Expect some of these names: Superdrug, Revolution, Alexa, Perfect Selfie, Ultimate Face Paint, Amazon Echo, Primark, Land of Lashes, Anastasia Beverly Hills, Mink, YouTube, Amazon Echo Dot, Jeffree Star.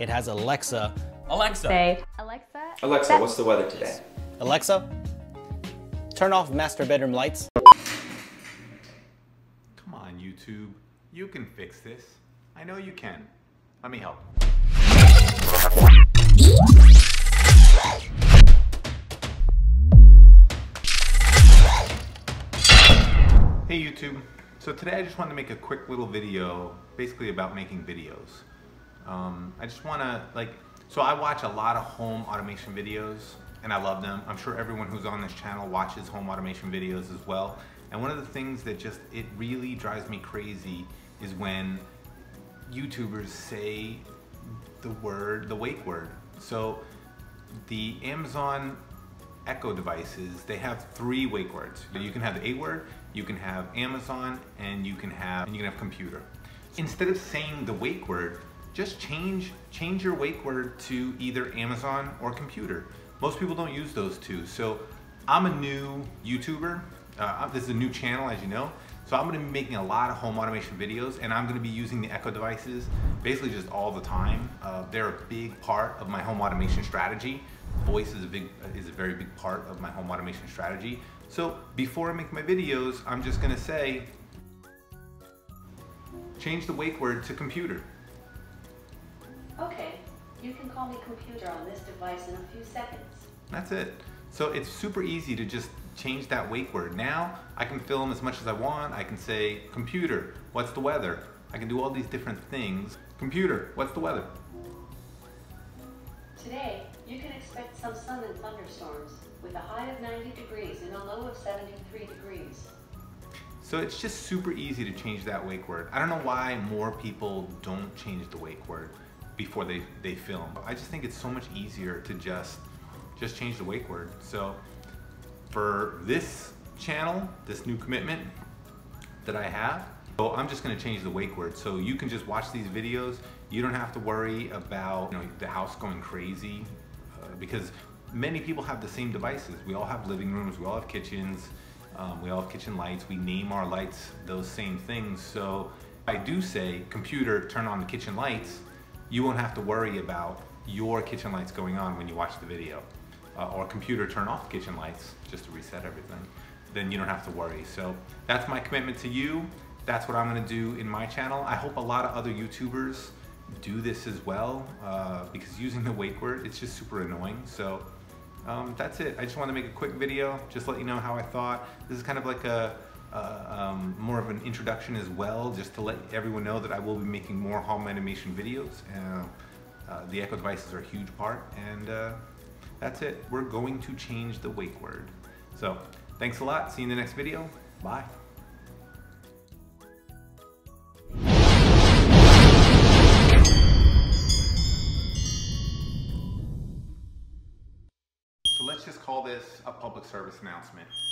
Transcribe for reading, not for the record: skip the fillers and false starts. It has Alexa. Alexa. Say, Alexa. Alexa, what's the weather today? Alexa, turn off master bedroom lights. Come on, YouTube. You can fix this. I know you can. Let me help. Hey YouTube, so today I just wanted to make a quick little video basically about making videos. I just want to so I watch a lot of home automation videos and I love them. I'm sure everyone who's on this channel watches home automation videos as well. And one of the things that just, it really drives me crazy is when YouTubers say the word, the wake word. So the Amazon Echo devices, they have 3 wake words. You can have the A word, you can have Amazon, and you can have computer. Instead of saying the wake word, just change your wake word to either Amazon or computer. Most people don't use those two. So I'm a new YouTuber. This is a new channel, as you know. So I'm gonna be making a lot of home automation videos, and I'm gonna be using the Echo devices basically just all the time. They're a big part of my home automation strategy. Voice is a very big part of my home automation strategy. So before I make my videos, I'm just gonna say, change the wake word to computer. Okay, you can call me computer on this device in a few seconds. That's it. So it's super easy to just change that wake word. Now I can film as much as I want. I can say, computer, what's the weather? I can do all these different things. Computer, what's the weather? Today, you can expect some sun and thunderstorms with a high of 90 degrees and a low of 73 degrees. So it's just super easy to change that wake word. I don't know why more people don't change the wake word before they film. I just think it's so much easier to just change the wake word. So for this channel, this new commitment that I have, so I'm just gonna change the wake word. So you can just watch these videos. You don't have to worry about the house going crazy because many people have the same devices. We all have living rooms, we all have kitchens, we all have kitchen lights. We name our lights those same things. So if I do say, computer, turn on the kitchen lights, you won't have to worry about your kitchen lights going on when you watch the video. Or computer, turn off kitchen lights just to reset everything, then you don't have to worry. So that's my commitment to you. That's what I'm gonna do in my channel. I hope a lot of other YouTubers do this as well because using the wake word, it's just super annoying. So that's it. I just wanted to make a quick video, just let you know how I thought. This is kind of like a more of an introduction as well, just to let everyone know that I will be making more home animation videos. The Echo devices are a huge part, and that's it. We're going to change the wake word. So thanks a lot. See you in the next video. Bye. So let's just call this a public service announcement.